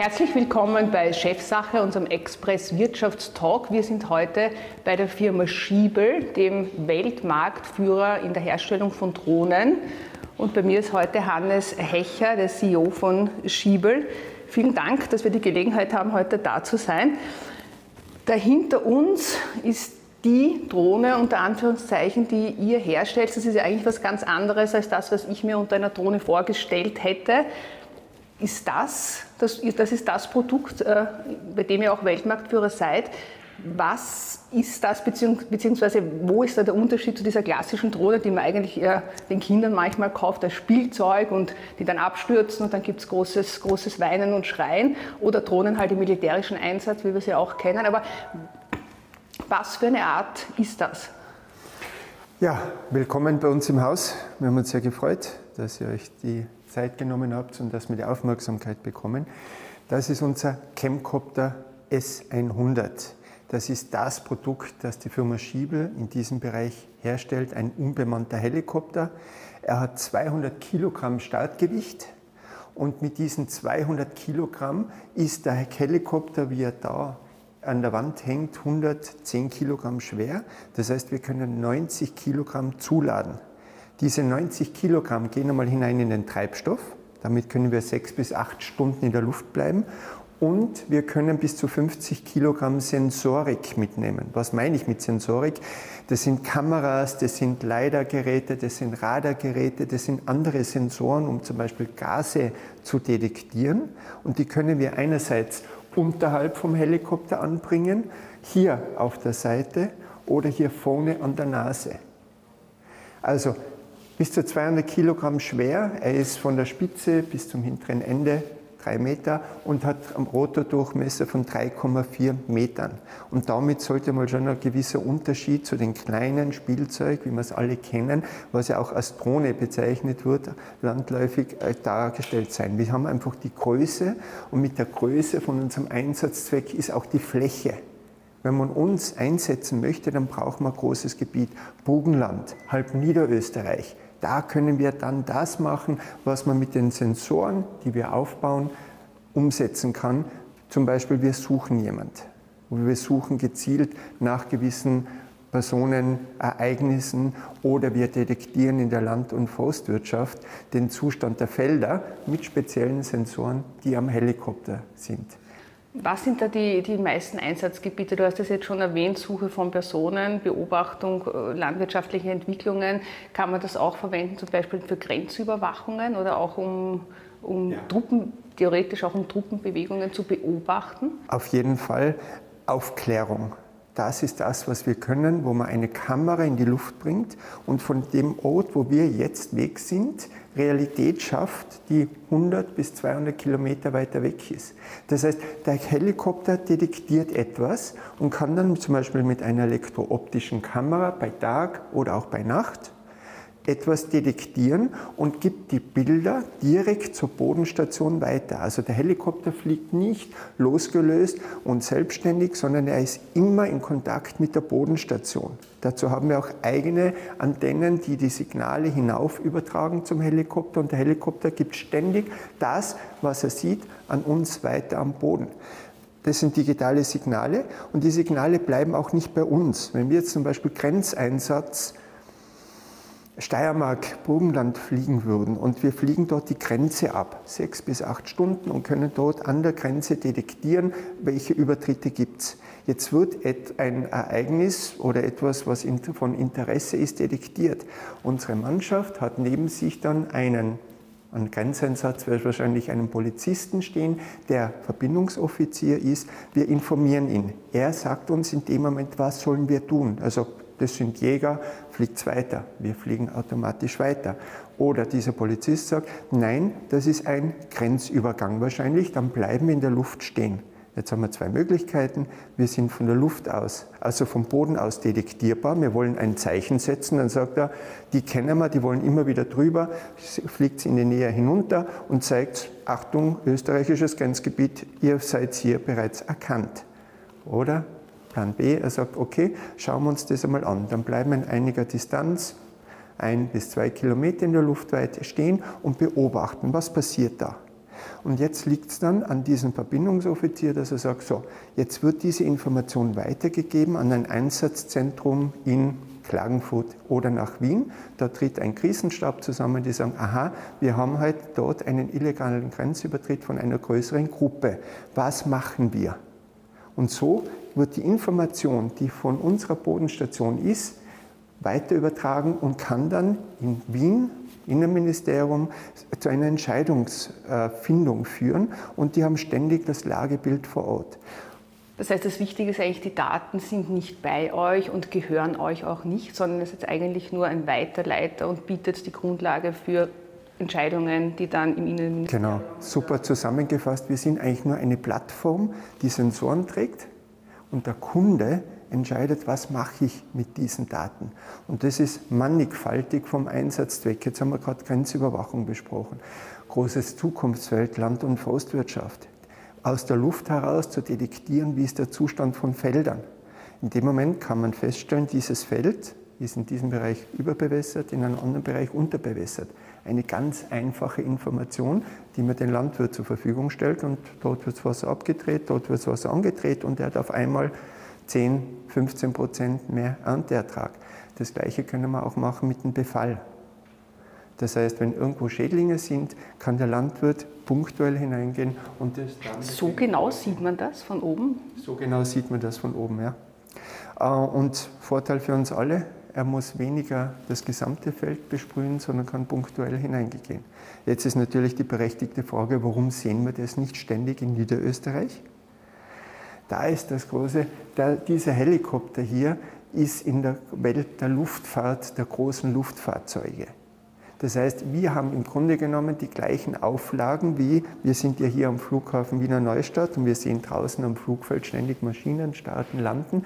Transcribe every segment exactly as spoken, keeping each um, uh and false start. Herzlich willkommen bei Chefsache, unserem Express-Wirtschaftstalk. Wir sind heute bei der Firma Schiebel, dem Weltmarktführer in der Herstellung von Drohnen. Und bei mir ist heute Hannes Hecher, der C E O von Schiebel. Vielen Dank, dass wir die Gelegenheit haben, heute da zu sein. Dahinter uns ist die Drohne, unter Anführungszeichen, die ihr herstellt. Das ist ja eigentlich was ganz anderes als das, was ich mir unter einer Drohne vorgestellt hätte. Ist das, das, das ist das Produkt, bei dem ihr auch Weltmarktführer seid. Was ist das, beziehungsweise wo ist da der Unterschied zu dieser klassischen Drohne, die man eigentlich eher den Kindern manchmal kauft als Spielzeug und die dann abstürzen und dann gibt es großes, großes Weinen und Schreien, oder Drohnen halt im militärischen Einsatz, wie wir sie auch kennen. Aber was für eine Art ist das? Ja, willkommen bei uns im Haus. Wir haben uns sehr gefreut, dass ihr euch die Zeit genommen habt und dass wir die Aufmerksamkeit bekommen. Das ist unser Camcopter S hundert. Das ist das Produkt, das die Firma Schiebel in diesem Bereich herstellt, ein unbemannter Helikopter. Er hat zweihundert Kilogramm Startgewicht und mit diesen zweihundert Kilogramm ist der Helikopter, wie er da an der Wand hängt, hundertzehn Kilogramm schwer. Das heißt, wir können neunzig Kilogramm zuladen. Diese neunzig Kilogramm gehen einmal hinein in den Treibstoff. Damit können wir sechs bis acht Stunden in der Luft bleiben. Und wir können bis zu fünfzig Kilogramm Sensorik mitnehmen. Was meine ich mit Sensorik? Das sind Kameras, das sind LiDAR-Geräte, das sind Radargeräte, das sind andere Sensoren, um zum Beispiel Gase zu detektieren. Und die können wir einerseits unterhalb vom Helikopter anbringen, hier auf der Seite oder hier vorne an der Nase. Also bis zu zweihundert Kilogramm schwer, er ist von der Spitze bis zum hinteren Ende drei Meter und hat einen Rotordurchmesser von drei Komma vier Metern. Und damit sollte mal schon ein gewisser Unterschied zu den kleinen Spielzeug, wie wir es alle kennen, was ja auch als Drohne bezeichnet wird, landläufig dargestellt sein. Wir haben einfach die Größe und mit der Größe von unserem Einsatzzweck ist auch die Fläche. Wenn man uns einsetzen möchte, dann braucht man ein großes Gebiet. Burgenland, halb Niederösterreich. Da können wir dann das machen, was man mit den Sensoren, die wir aufbauen, umsetzen kann. Zum Beispiel, wir suchen jemanden. Wir suchen gezielt nach gewissen Personen, Ereignissen, oder wir detektieren in der Land- und Forstwirtschaft den Zustand der Felder mit speziellen Sensoren, die am Helikopter sind. Was sind da die, die meisten Einsatzgebiete? Du hast das jetzt schon erwähnt, Suche von Personen, Beobachtung landwirtschaftlicher Entwicklungen. Kann man das auch verwenden, zum Beispiel für Grenzüberwachungen oder auch um, um ja. Truppen, theoretisch auch um Truppenbewegungen zu beobachten? Auf jeden Fall Aufklärung. Das ist das, was wir können, wo man eine Kamera in die Luft bringt und von dem Ort, wo wir jetzt weg sind, Realität schafft, die hundert bis zweihundert Kilometer weiter weg ist. Das heißt, der Helikopter detektiert etwas und kann dann zum Beispiel mit einer elektrooptischen Kamera bei Tag oder auch bei Nacht etwas detektieren und gibt die Bilder direkt zur Bodenstation weiter. Also der Helikopter fliegt nicht losgelöst und selbstständig, sondern er ist immer in Kontakt mit der Bodenstation. Dazu haben wir auch eigene Antennen, die die Signale hinauf übertragen zum Helikopter, und der Helikopter gibt ständig das, was er sieht, an uns weiter am Boden. Das sind digitale Signale, und die Signale bleiben auch nicht bei uns. Wenn wir jetzt zum Beispiel Grenzeinsatz Steiermark, Burgenland fliegen würden und wir fliegen dort die Grenze ab, sechs bis acht Stunden, und können dort an der Grenze detektieren, welche Übertritte gibt es. Jetzt wird ein Ereignis oder etwas, was von Interesse ist, detektiert. Unsere Mannschaft hat neben sich dann einen, an Grenzeinsatz wird wahrscheinlich einen Polizisten stehen, der Verbindungsoffizier ist. Wir informieren ihn. Er sagt uns in dem Moment, was sollen wir tun. Also das sind Jäger, fliegt weiter, wir fliegen automatisch weiter. Oder dieser Polizist sagt, nein, das ist ein Grenzübergang wahrscheinlich, dann bleiben wir in der Luft stehen. Jetzt haben wir zwei Möglichkeiten, wir sind von der Luft aus, also vom Boden aus detektierbar, wir wollen ein Zeichen setzen, dann sagt er, die kennen wir, die wollen immer wieder drüber, fliegt in die Nähe hinunter und zeigt, Achtung, österreichisches Grenzgebiet, ihr seid hier bereits erkannt, oder? Plan B, er sagt, okay, schauen wir uns das einmal an. Dann bleiben wir in einiger Distanz, ein bis zwei Kilometer in der Luftweite stehen und beobachten, was passiert da. Und jetzt liegt es dann an diesem Verbindungsoffizier, dass er sagt, so, jetzt wird diese Information weitergegeben an ein Einsatzzentrum in Klagenfurt oder nach Wien. Da tritt ein Krisenstab zusammen, die sagen, aha, wir haben halt dort einen illegalen Grenzübertritt von einer größeren Gruppe. Was machen wir? Und so wird die Information, die von unserer Bodenstation ist, weiter übertragen und kann dann in Wien, Innenministerium, zu einer Entscheidungsfindung führen. Und die haben ständig das Lagebild vor Ort. Das heißt, das Wichtige ist eigentlich, die Daten sind nicht bei euch und gehören euch auch nicht, sondern es ist jetzt eigentlich nur ein Weiterleiter und bietet die Grundlage für Entscheidungen, die dann im Innenministerium... Genau, super zusammengefasst. Wir sind eigentlich nur eine Plattform, die Sensoren trägt und der Kunde entscheidet, was mache ich mit diesen Daten. Und das ist mannigfaltig vom Einsatzzweck. Jetzt haben wir gerade Grenzüberwachung besprochen. Großes Zukunftsfeld, Land- und Forstwirtschaft. Aus der Luft heraus zu detektieren, wie ist der Zustand von Feldern. In dem Moment kann man feststellen, dieses Feld ist in diesem Bereich überbewässert, in einem anderen Bereich unterbewässert. Eine ganz einfache Information, die man dem Landwirt zur Verfügung stellt, und dort wird das Wasser abgedreht, dort wird das Wasser angedreht und er hat auf einmal zehn, fünfzehn Prozent mehr Ernteertrag. Das Gleiche können wir auch machen mit dem Befall. Das heißt, wenn irgendwo Schädlinge sind, kann der Landwirt punktuell hineingehen und das dann... So genau sieht man das von oben? So genau sieht man das von oben, ja. Und Vorteil für uns alle, er muss weniger das gesamte Feld besprühen, sondern kann punktuell hineingehen. Jetzt ist natürlich die berechtigte Frage, warum sehen wir das nicht ständig in Niederösterreich? Da ist das große, da, dieser Helikopter hier ist in der Welt der Luftfahrt, der großen Luftfahrzeuge. Das heißt, wir haben im Grunde genommen die gleichen Auflagen wie, wir sind ja hier am Flughafen Wiener Neustadt und wir sehen draußen am Flugfeld ständig Maschinen starten, landen.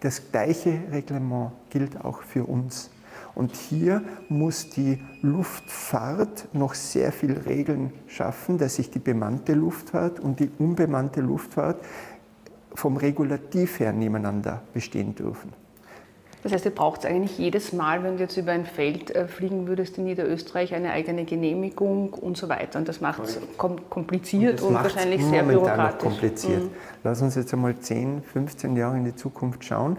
Das gleiche Reglement gilt auch für uns. Und hier muss die Luftfahrt noch sehr viele Regeln schaffen, dass sich die bemannte Luftfahrt und die unbemannte Luftfahrt vom Regulativ her nebeneinander bestehen dürfen. Das heißt, ihr braucht es eigentlich jedes Mal, wenn du jetzt über ein Feld fliegen würdest in Niederösterreich, eine eigene Genehmigung und so weiter. Und das macht es kom kompliziert und, und wahrscheinlich sehr bürokratisch. Kompliziert. Mhm. Lass uns jetzt einmal zehn, fünfzehn Jahre in die Zukunft schauen.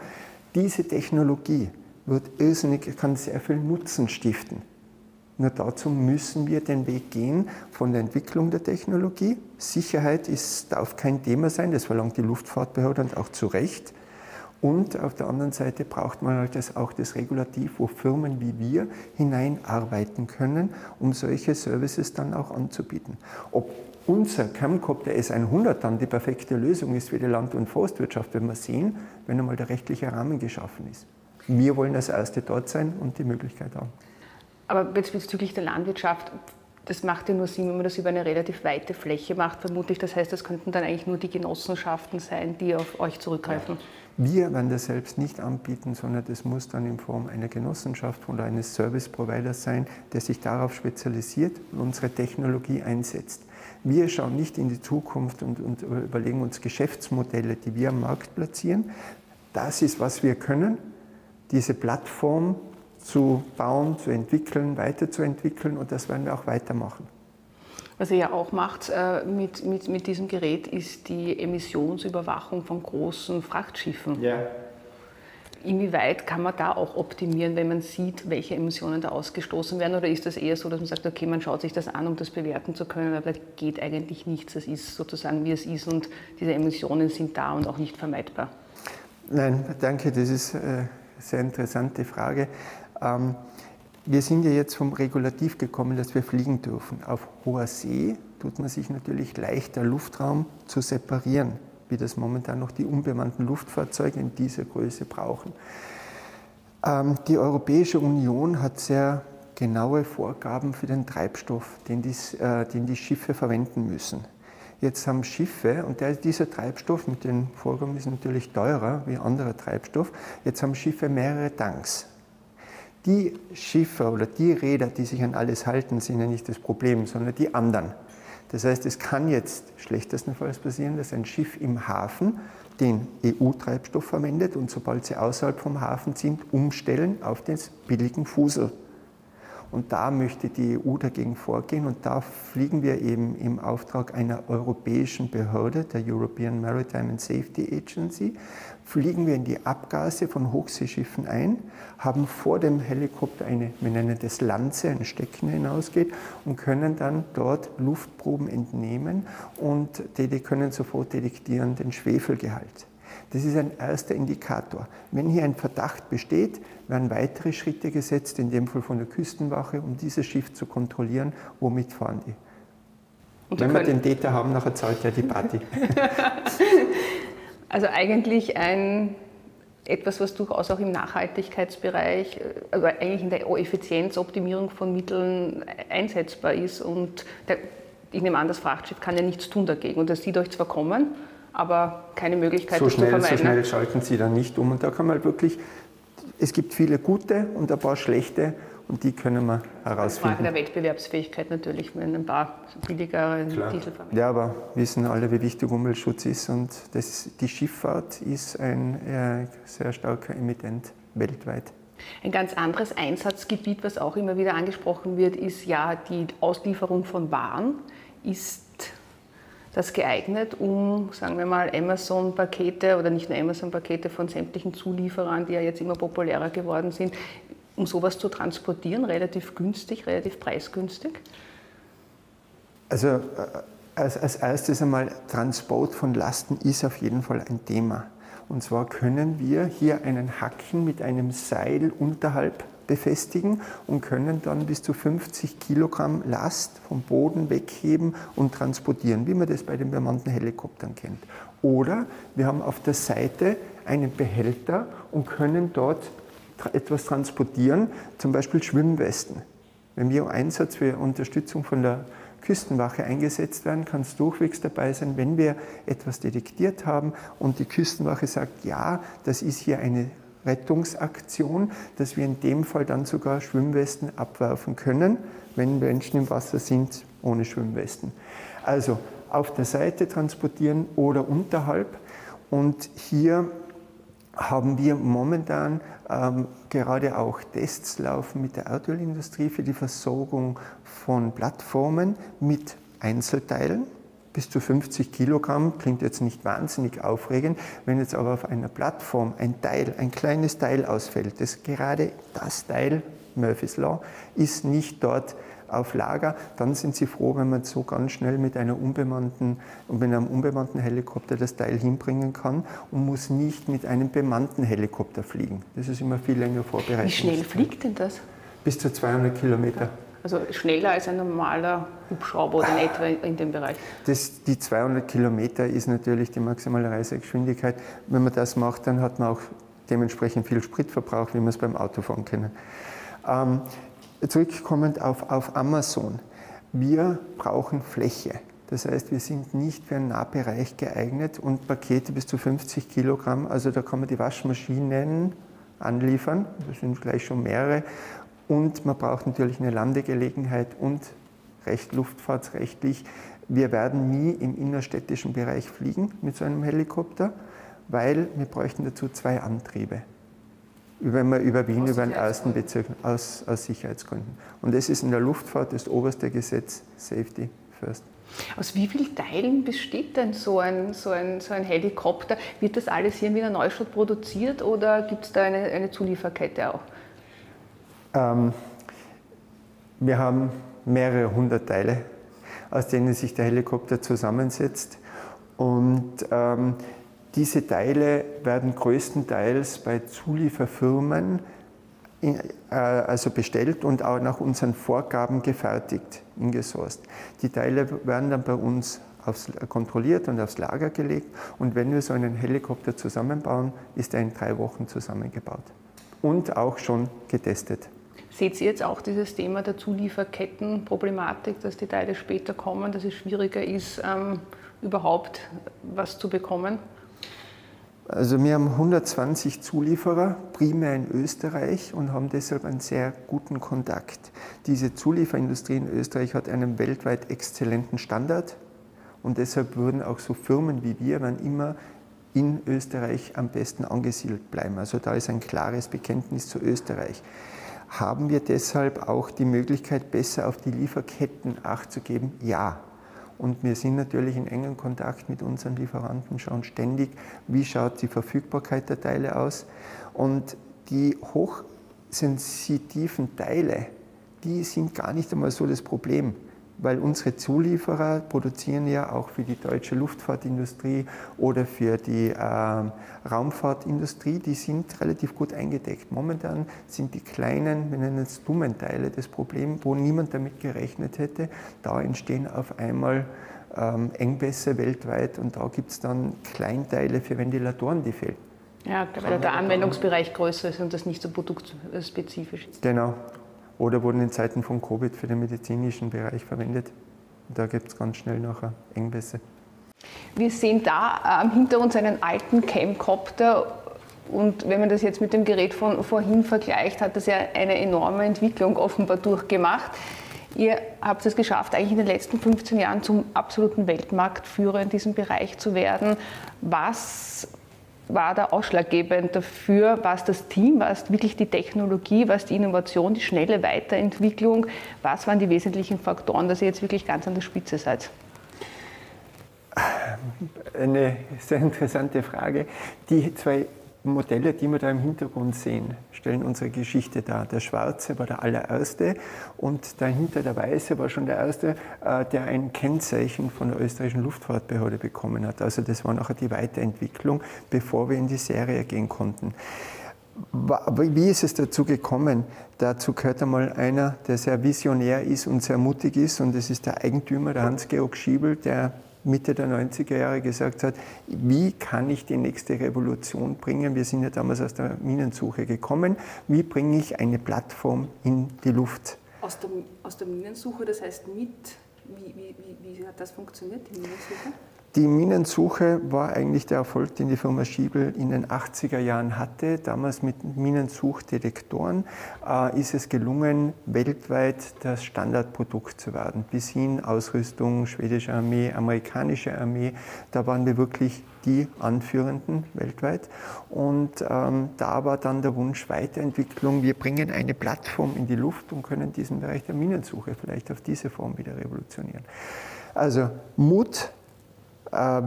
Diese Technologie wird irrsinnig, kann sehr viel Nutzen stiften. Nur dazu müssen wir den Weg gehen von der Entwicklung der Technologie. Sicherheit ist, darf kein Thema sein, das verlangt die Luftfahrtbehörde und auch zu Recht. Und auf der anderen Seite braucht man halt das, auch das Regulativ, wo Firmen wie wir hineinarbeiten können, um solche Services dann auch anzubieten. Ob unser Camcopter S hundert dann die perfekte Lösung ist für die Land- und Forstwirtschaft, werden wir sehen, wenn einmal der rechtliche Rahmen geschaffen ist. Wir wollen als Erste dort sein und die Möglichkeit haben. Aber bezüglich der Landwirtschaft, das macht ja nur Sinn, wenn man das über eine relativ weite Fläche macht, vermute ich. Das heißt, das könnten dann eigentlich nur die Genossenschaften sein, die auf euch zurückgreifen. Wir werden das selbst nicht anbieten, sondern das muss dann in Form einer Genossenschaft oder eines Service-Providers sein, der sich darauf spezialisiert und unsere Technologie einsetzt. Wir schauen nicht in die Zukunft und, und überlegen uns Geschäftsmodelle, die wir am Markt platzieren. Das ist, was wir können, diese Plattform zu bauen, zu entwickeln, weiterzuentwickeln, und das werden wir auch weitermachen. Was ihr ja auch macht äh, mit, mit, mit diesem Gerät, ist die Emissionsüberwachung von großen Frachtschiffen. Ja. Inwieweit kann man da auch optimieren, wenn man sieht, welche Emissionen da ausgestoßen werden? Oder ist das eher so, dass man sagt, okay, man schaut sich das an, um das bewerten zu können, aber da geht eigentlich nichts, das ist sozusagen, wie es ist, und diese Emissionen sind da und auch nicht vermeidbar? Nein, danke, das ist äh, eine sehr interessante Frage. Ähm, wir sind ja jetzt vom Regulativ gekommen, dass wir fliegen dürfen. Auf hoher See tut man sich natürlich leichter, Luftraum zu separieren, wie das momentan noch die unbemannten Luftfahrzeuge in dieser Größe brauchen. Ähm, die Europäische Union hat sehr genaue Vorgaben für den Treibstoff, den die, äh, den die Schiffe verwenden müssen. Jetzt haben Schiffe, und der, dieser Treibstoff mit den Vorgaben ist natürlich teurer wie anderer Treibstoff, jetzt haben Schiffe mehrere Tanks. Die Schiffe oder die Räder, die sich an alles halten, sind ja nicht das Problem, sondern die anderen. Das heißt, es kann jetzt schlechtestenfalls passieren, dass ein Schiff im Hafen den E U-Treibstoff verwendet und sobald sie außerhalb vom Hafen sind, umstellen auf den billigen Fusel. Und da möchte die E U dagegen vorgehen und da fliegen wir eben im Auftrag einer europäischen Behörde, der European Maritime and Safety Agency, fliegen wir in die Abgase von Hochseeschiffen ein, haben vor dem Helikopter eine, wir nennen das Lanze, ein Stecken hinausgeht und können dann dort Luftproben entnehmen und die können sofort detektieren den Schwefelgehalt. Das ist ein erster Indikator. Wenn hier ein Verdacht besteht, werden weitere Schritte gesetzt, in dem Fall von der Küstenwache, um dieses Schiff zu kontrollieren, womit fahren die. Und wenn wir den Täter haben, nachher zahlt ja die Party. Also eigentlich ein, etwas, was durchaus auch im Nachhaltigkeitsbereich, also eigentlich in der Effizienzoptimierung von Mitteln einsetzbar ist. Und der, ich nehme an, das Frachtschiff kann ja nichts tun dagegen. Und das sieht euch zwar kommen, aber keine Möglichkeit, so schnell, zu vermeiden. So schnell schalten sie dann nicht um. Und da kann man wirklich, es gibt viele gute und ein paar schlechte und die können wir herausfinden. Frage der Wettbewerbsfähigkeit natürlich, wenn ein paar billigere Diesel verwenden. Ja, aber wissen alle, wie wichtig Umweltschutz ist und das, die Schifffahrt ist ein sehr starker Emittent weltweit. Ein ganz anderes Einsatzgebiet, was auch immer wieder angesprochen wird, ist ja die Auslieferung von Waren. Ist das geeignet, um, sagen wir mal, Amazon-Pakete oder nicht nur Amazon-Pakete von sämtlichen Zulieferern, die ja jetzt immer populärer geworden sind, um sowas zu transportieren, relativ günstig, relativ preisgünstig? Also als, als erstes einmal, Transport von Lasten ist auf jeden Fall ein Thema. Und zwar können wir hier einen Haken mit einem Seil unterhalb befestigen und können dann bis zu fünfzig Kilogramm Last vom Boden wegheben und transportieren, wie man das bei den bemannten Helikoptern kennt. Oder wir haben auf der Seite einen Behälter und können dort etwas transportieren, zum Beispiel Schwimmwesten. Wenn wir im Einsatz für Unterstützung von der Küstenwache eingesetzt werden, kann es durchwegs dabei sein, wenn wir etwas detektiert haben und die Küstenwache sagt, ja, das ist hier eine Rettungsaktion, dass wir in dem Fall dann sogar Schwimmwesten abwerfen können, wenn Menschen im Wasser sind ohne Schwimmwesten. Also auf der Seite transportieren oder unterhalb. Und hier haben wir momentan ähm, gerade auch Tests laufen mit der Erdölindustrie für die Versorgung von Plattformen mit Einzelteilen. Bis zu fünfzig Kilogramm, klingt jetzt nicht wahnsinnig aufregend, wenn jetzt aber auf einer Plattform ein Teil, ein kleines Teil ausfällt, das gerade das Teil, Murphy's Law, ist nicht dort auf Lager, dann sind sie froh, wenn man so ganz schnell mit, einer unbemannten, mit einem unbemannten Helikopter das Teil hinbringen kann und muss nicht mit einem bemannten Helikopter fliegen. Das ist immer viel länger vorbereitet. Wie schnell fliegt denn das? Bis zu zweihundert Kilometer. Also schneller als ein normaler Hubschrauber oder in etwa in dem Bereich? Das, die zweihundert Kilometer ist natürlich die maximale Reisegeschwindigkeit. Wenn man das macht, dann hat man auch dementsprechend viel Spritverbrauch, wie wir es beim Autofahren kennen. Ähm, zurückkommend auf, auf Amazon. Wir brauchen Fläche. Das heißt, wir sind nicht für einen Nahbereich geeignet und Pakete bis zu fünfzig Kilogramm, also da kann man die Waschmaschinen anliefern, das sind gleich schon mehrere. Und man braucht natürlich eine Landegelegenheit und recht luftfahrtsrechtlich. Wir werden nie im innerstädtischen Bereich fliegen mit so einem Helikopter, weil wir bräuchten dazu zwei Antriebe, wenn wir über Wien, über den ersten Bezirk, aus, aus Sicherheitsgründen. Und das ist in der Luftfahrt das oberste Gesetz, Safety First. Aus wie vielen Teilen besteht denn so ein, so ein, so ein Helikopter? Wird das alles hier in Wiener Neustadt produziert oder gibt es da eine, eine Zulieferkette auch? Ähm, wir haben mehrere hundert Teile, aus denen sich der Helikopter zusammensetzt und ähm, diese Teile werden größtenteils bei Zulieferfirmen in, äh, also bestellt und auch nach unseren Vorgaben gefertigt, ingesourced. Die Teile werden dann bei uns aufs, kontrolliert und aufs Lager gelegt und wenn wir so einen Helikopter zusammenbauen, ist er in drei Wochen zusammengebaut und auch schon getestet. Seht ihr jetzt auch dieses Thema der Zulieferkettenproblematik, dass die Teile später kommen, dass es schwieriger ist, ähm, überhaupt was zu bekommen? Also wir haben hundertzwanzig Zulieferer, primär in Österreich, und haben deshalb einen sehr guten Kontakt. Diese Zulieferindustrie in Österreich hat einen weltweit exzellenten Standard und deshalb würden auch so Firmen wie wir, wann immer in Österreich am besten angesiedelt bleiben. Also da ist ein klares Bekenntnis zu Österreich. Haben wir deshalb auch die Möglichkeit, besser auf die Lieferketten Acht zu geben? Ja. Und wir sind natürlich in engem Kontakt mit unseren Lieferanten, schauen ständig, wie schaut die Verfügbarkeit der Teile aus. Und die hochsensitiven Teile, die sind gar nicht einmal so das Problem, weil unsere Zulieferer produzieren ja auch für die deutsche Luftfahrtindustrie oder für die äh, Raumfahrtindustrie, die sind relativ gut eingedeckt. Momentan sind die kleinen, wir nennen es dummen Teile, das Problem, wo niemand damit gerechnet hätte. Da entstehen auf einmal ähm, Engpässe weltweit und da gibt es dann Kleinteile für Ventilatoren, die fehlen. Ja, weil der Anwendungsbereich größer ist und das nicht so produktspezifisch ist. Genau. Oder wurden in Zeiten von Covid für den medizinischen Bereich verwendet. Da gibt es ganz schnell nachher Engpässe. Wir sehen da ähm, hinter uns einen alten Camcopter. Und wenn man das jetzt mit dem Gerät von vorhin vergleicht, hat das ja eine enorme Entwicklung offenbar durchgemacht. Ihr habt es geschafft, eigentlich in den letzten fünfzehn Jahren zum absoluten Weltmarktführer in diesem Bereich zu werden. Was war da ausschlaggebend dafür? War es das Team, war es wirklich die Technologie, war es die Innovation, die schnelle Weiterentwicklung? Was waren die wesentlichen Faktoren, dass ihr jetzt wirklich ganz an der Spitze seid? Eine sehr interessante Frage. Die zwei Modelle, die wir da im Hintergrund sehen, stellen unsere Geschichte dar. Der Schwarze war der allererste und dahinter der Weiße war schon der Erste, der ein Kennzeichen von der österreichischen Luftfahrtbehörde bekommen hat. Also das war nachher die Weiterentwicklung, bevor wir in die Serie gehen konnten. Wie ist es dazu gekommen? Dazu gehört einmal einer, der sehr visionär ist und sehr mutig ist, und das ist der Eigentümer, der Hans-Georg Schiebel, der Mitte der neunziger Jahre gesagt hat, wie kann ich die nächste Revolution bringen? Wir sind ja damals aus der Minensuche gekommen. Wie bringe ich eine Plattform in die Luft? Aus der, aus der Minensuche, das heißt mit, wie, wie, wie, wie hat das funktioniert, die Minensuche? Die Minensuche war eigentlich der Erfolg, den die Firma Schiebel in den achtziger Jahren hatte. Damals mit Minensuchdetektoren äh, ist es gelungen, weltweit das Standardprodukt zu werden. Bis hin Ausrüstung, schwedische Armee, amerikanische Armee, da waren wir wirklich die Anführenden weltweit. Und ähm, da war dann der Wunsch Weiterentwicklung, wir bringen eine Plattform in die Luft und können diesen Bereich der Minensuche vielleicht auf diese Form wieder revolutionieren. Also Mut,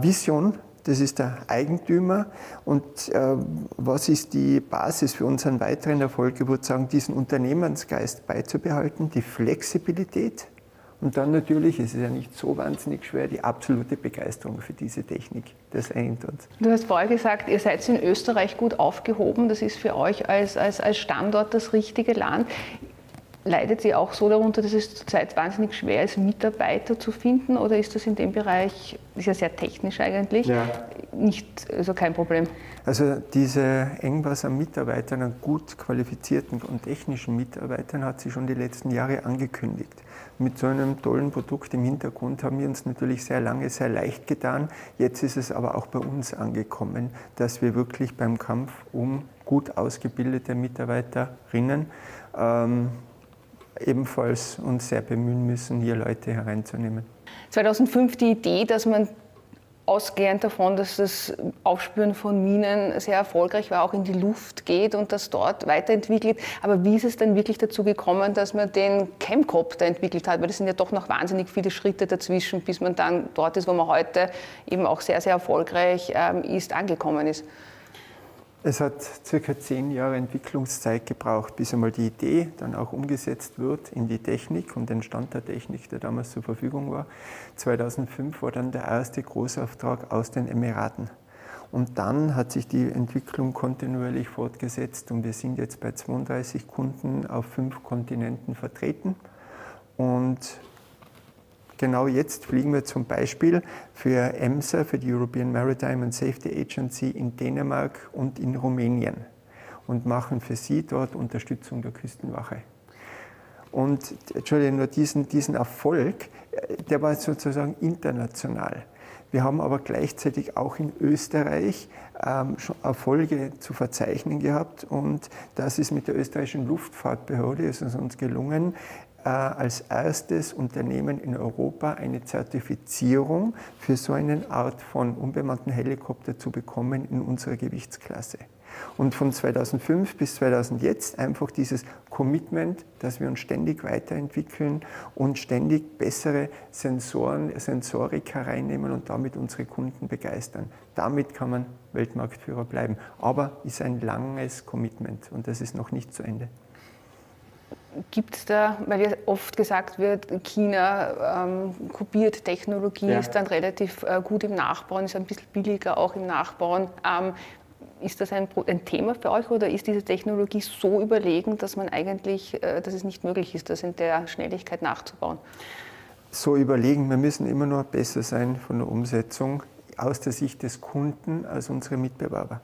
Vision, das ist der Eigentümer, und äh, was ist die Basis für unseren weiteren Erfolg? Ich würde sagen, diesen Unternehmensgeist beizubehalten, die Flexibilität und dann natürlich, es ist ja nicht so wahnsinnig schwer, die absolute Begeisterung für diese Technik, das eint uns. Du hast vorher gesagt, ihr seid in Österreich gut aufgehoben, das ist für euch als, als, als Standort das richtige Land. Leidet sie auch so darunter, dass es zurzeit wahnsinnig schwer ist, Mitarbeiter zu finden, oder ist das in dem Bereich, ist ja sehr technisch eigentlich, ja, nicht, also kein Problem? Also dieser Engpass an Mitarbeitern, an gut qualifizierten und technischen Mitarbeitern hat sich schon die letzten Jahre angekündigt. Mit so einem tollen Produkt im Hintergrund haben wir uns natürlich sehr lange, sehr leicht getan. Jetzt ist es aber auch bei uns angekommen, dass wir wirklich beim Kampf um gut ausgebildete Mitarbeiterinnen ähm, ebenfalls uns sehr bemühen müssen, hier Leute hereinzunehmen. zweitausendfünf die Idee, dass man ausgehend davon, dass das Aufspüren von Minen sehr erfolgreich war, auch in die Luft geht und das dort weiterentwickelt. Aber wie ist es dann wirklich dazu gekommen, dass man den Camcopter entwickelt hat? Weil das sind ja doch noch wahnsinnig viele Schritte dazwischen, bis man dann dort ist, wo man heute eben auch sehr, sehr erfolgreich ist, angekommen ist. Es hat circa zehn Jahre Entwicklungszeit gebraucht, bis einmal die Idee dann auch umgesetzt wird in die Technik und den Stand der Technik, der damals zur Verfügung war. zweitausendfünf war dann der erste Großauftrag aus den Emiraten. Und dann hat sich die Entwicklung kontinuierlich fortgesetzt und wir sind jetzt bei zweiunddreißig Kunden auf fünf Kontinenten vertreten. Und genau jetzt fliegen wir zum Beispiel für EMSA, für die European Maritime and Safety Agency in Dänemark und in Rumänien und machen für sie dort Unterstützung der Küstenwache. Und, Entschuldigung, nur diesen, diesen Erfolg, der war sozusagen international. Wir haben aber gleichzeitig auch in Österreich ähm, schon Erfolge zu verzeichnen gehabt, und das ist mit der österreichischen Luftfahrtbehörde, ist es uns gelungen, als erstes Unternehmen in Europa eine Zertifizierung für so eine Art von unbemannten Helikopter zu bekommen in unserer Gewichtsklasse. Und von zweitausendfünf bis zweitausend jetzt einfach dieses Commitment, dass wir uns ständig weiterentwickeln und ständig bessere Sensoren, Sensorika reinnehmen und damit unsere Kunden begeistern. Damit kann man Weltmarktführer bleiben. Aber es ist ein langes Commitment und das ist noch nicht zu Ende. Gibt es da, weil ja oft gesagt wird, China ähm, kopiert Technologie, ja, ist dann relativ äh, gut im Nachbauen, ist ein bisschen billiger auch im Nachbauen. Ähm, ist das ein, ein Thema für euch oder ist diese Technologie so überlegen, dass man eigentlich, äh, dass es nicht möglich ist, das in der Schnelligkeit nachzubauen? So überlegen, wir müssen immer nur besser sein von der Umsetzung aus der Sicht des Kunden als unsere Mitbewerber.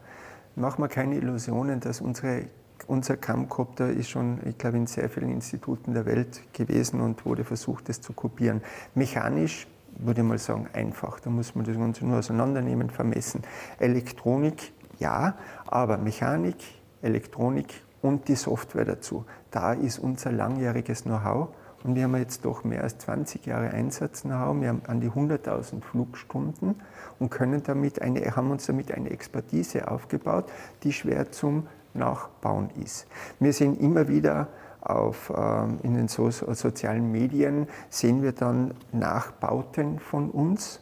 Machen wir keine Illusionen, dass unsere Unser Camcopter ist schon, ich glaube, in sehr vielen Instituten der Welt gewesen und wurde versucht, das zu kopieren. Mechanisch würde ich mal sagen, einfach. Da muss man das Ganze nur auseinandernehmen, vermessen. Elektronik, ja, aber Mechanik, Elektronik und die Software dazu. Da ist unser langjähriges Know-how. Und wir haben jetzt doch mehr als zwanzig Jahre Einsatz-Know-how, wir haben an die hunderttausend Flugstunden und können damit eine, haben uns damit eine Expertise aufgebaut, die schwer zum Nachbauen ist. Wir sehen immer wieder auf, ähm, in den so sozialen Medien, sehen wir dann Nachbauten von uns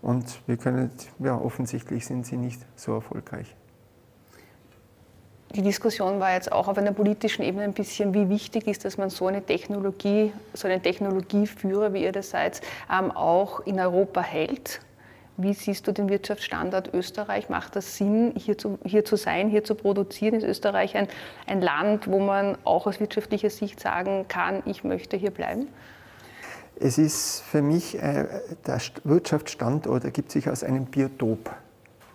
und wir können, ja, offensichtlich sind sie nicht so erfolgreich. Die Diskussion war jetzt auch auf einer politischen Ebene ein bisschen, wie wichtig ist, dass man so eine Technologie, so einen Technologieführer, wie ihr das seid, ähm, auch in Europa hält. Wie siehst du den Wirtschaftsstandort Österreich? Macht das Sinn, hier zu, hier zu sein, hier zu produzieren? Ist Österreich ein, ein Land, wo man auch aus wirtschaftlicher Sicht sagen kann, ich möchte hier bleiben? Es ist für mich, äh, der Wirtschaftsstandort ergibt sich aus einem Biotop.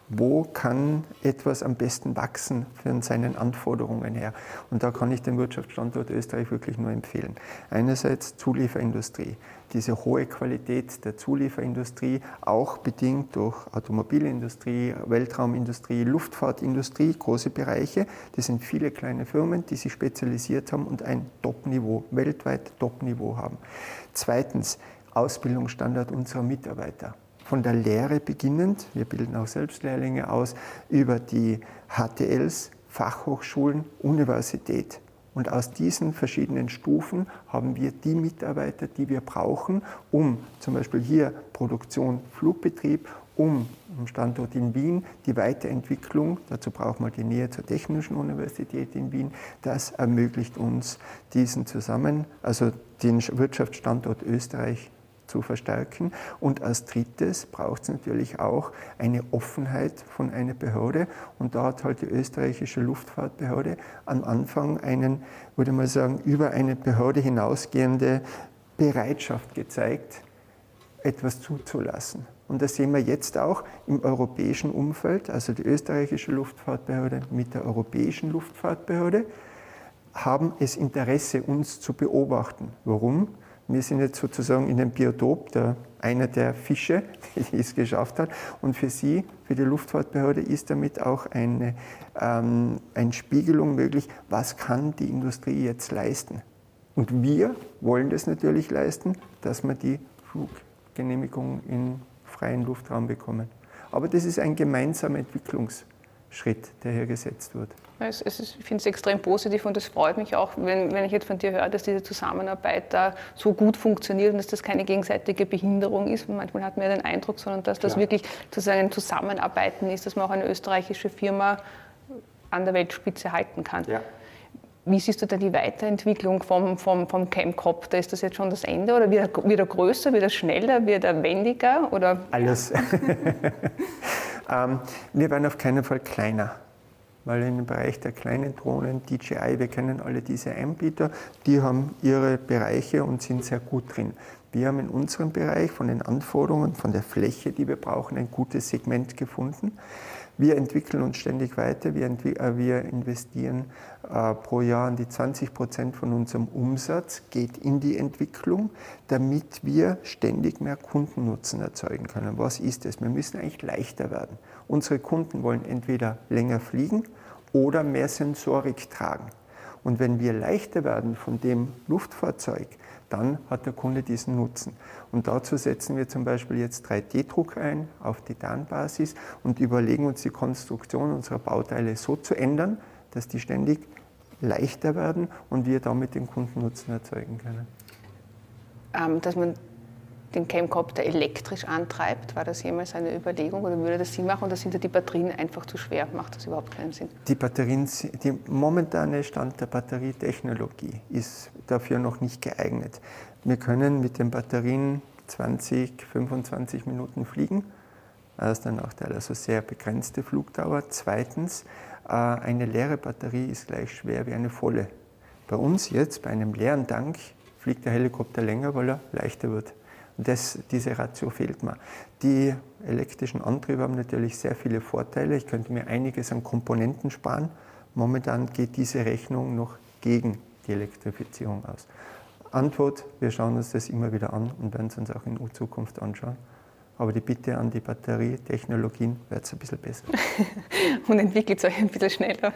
Wo kann etwas am besten wachsen von seinen Anforderungen her? Und da kann ich den Wirtschaftsstandort Österreich wirklich nur empfehlen. Einerseits Zulieferindustrie, diese hohe Qualität der Zulieferindustrie, auch bedingt durch Automobilindustrie, Weltraumindustrie, Luftfahrtindustrie, große Bereiche. Das sind viele kleine Firmen, die sich spezialisiert haben und ein Top-Niveau, weltweit Top-Niveau haben. Zweitens, Ausbildungsstandard unserer Mitarbeiter. Von der Lehre beginnend, wir bilden auch selbst Lehrlinge aus, über die H T Ls, Fachhochschulen, Universität. Und aus diesen verschiedenen Stufen haben wir die Mitarbeiter, die wir brauchen, um zum Beispiel hier Produktion, Flugbetrieb, um am Standort in Wien die Weiterentwicklung, dazu braucht man die Nähe zur Technischen Universität in Wien, das ermöglicht uns, diesen zusammen, also den Wirtschaftsstandort Österreich zu verstärken. Und als drittes braucht es natürlich auch eine Offenheit von einer Behörde. Und da hat halt die österreichische Luftfahrtbehörde am Anfang einen, würde man sagen, über eine Behörde hinausgehende Bereitschaft gezeigt, etwas zuzulassen. Und das sehen wir jetzt auch im europäischen Umfeld, also die österreichische Luftfahrtbehörde mit der europäischen Luftfahrtbehörde, haben es Interesse, uns zu beobachten. Warum? Wir sind jetzt sozusagen in dem Biotop, der, einer der Fische, die es geschafft hat. Und für sie, für die Luftfahrtbehörde, ist damit auch eine, ähm, eine Spiegelung möglich, was kann die Industrie jetzt leisten. Und wir wollen das natürlich leisten, dass wir die Fluggenehmigung im freien Luftraum bekommen. Aber das ist ein gemeinsamer Entwicklungsschritt, der hier gesetzt wird. Es, es ist, ich finde es extrem positiv und es freut mich auch, wenn, wenn ich jetzt von dir höre, dass diese Zusammenarbeit da so gut funktioniert und dass das keine gegenseitige Behinderung ist. Manchmal hat man ja den Eindruck, sondern dass das wirklich sozusagen ein Zusammenarbeiten ist, dass man auch eine österreichische Firma an der Weltspitze halten kann. Ja. Wie siehst du denn die Weiterentwicklung vom, vom, vom Camcopter? Ist das jetzt schon das Ende oder wird er, wird er größer, wird er schneller, wird er wendiger? Oder? Alles. ähm, wir werden auf keinen Fall kleiner. Weil in dem Bereich der kleinen Drohnen, D J I, wir kennen alle diese Anbieter, die haben ihre Bereiche und sind sehr gut drin. Wir haben in unserem Bereich von den Anforderungen, von der Fläche, die wir brauchen, ein gutes Segment gefunden. Wir entwickeln uns ständig weiter, wir, äh, wir investieren äh, pro Jahr an die zwanzig Prozent von unserem Umsatz, geht in die Entwicklung, damit wir ständig mehr Kundennutzen erzeugen können. Was ist das? Wir müssen eigentlich leichter werden. Unsere Kunden wollen entweder länger fliegen oder mehr Sensorik tragen. Und wenn wir leichter werden von dem Luftfahrzeug, dann hat der Kunde diesen Nutzen. Und dazu setzen wir zum Beispiel jetzt drei D Druck ein auf Titanbasis und überlegen uns die Konstruktion unserer Bauteile so zu ändern, dass die ständig leichter werden und wir damit den Kundennutzen erzeugen können. Ähm, dass man den Camcopter elektrisch antreibt, war das jemals eine Überlegung oder würde das Sinn machen oder sind da die Batterien einfach zu schwer? Macht das überhaupt keinen Sinn? Die Batterien, die momentane Stand der Batterietechnologie ist dafür noch nicht geeignet. Wir können mit den Batterien zwanzig, fünfundzwanzig Minuten fliegen. Das ist ein Nachteil, also sehr begrenzte Flugdauer. Zweitens, eine leere Batterie ist gleich schwer wie eine volle. Bei uns jetzt, bei einem leeren Tank, fliegt der Helikopter länger, weil er leichter wird. Das, diese Ratio fehlt mir. Die elektrischen Antriebe haben natürlich sehr viele Vorteile. Ich könnte mir einiges an Komponenten sparen. Momentan geht diese Rechnung noch gegen die Elektrifizierung aus. Antwort, wir schauen uns das immer wieder an und werden es uns auch in Zukunft anschauen. Aber die Bitte an die Batterietechnologien, wird es ein bisschen besser. Und entwickelt es euch ein bisschen schneller.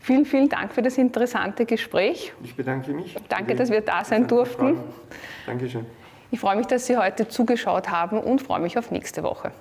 Vielen, vielen Dank für das interessante Gespräch. Ich bedanke mich. Danke, dass wir da sein durften. Dankeschön. Ich freue mich, dass Sie heute zugeschaut haben und freue mich auf nächste Woche.